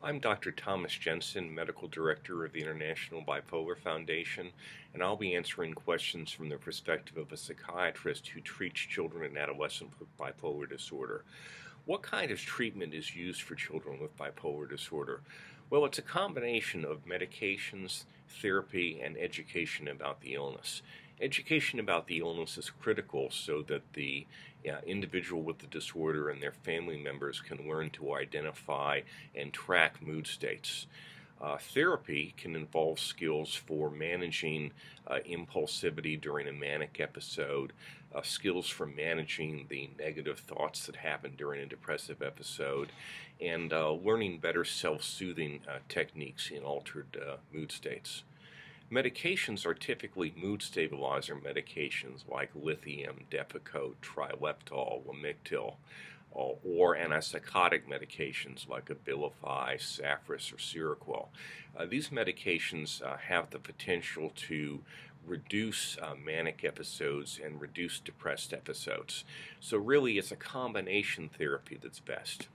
I'm Dr. Thomas Jensen, Medical Director of the International Bipolar Foundation, and I'll be answering questions from the perspective of a psychiatrist who treats children and adolescents with bipolar disorder. What kind of treatment is used for children with bipolar disorder? Well, it's a combination of medications, therapy, and education about the illness. Education about the illness is critical so that the individual with the disorder and their family members can learn to identify and track mood states. Therapy can involve skills for managing impulsivity during a manic episode, skills for managing the negative thoughts that happen during a depressive episode, and learning better self-soothing techniques in altered mood states. Medications are typically mood stabilizer medications like lithium, Depakote, Trileptal, Lamictal, or antipsychotic medications like Abilify, Saffris, or Seroquel. These medications have the potential to reduce manic episodes and reduce depressed episodes. So really it's a combination therapy that's best.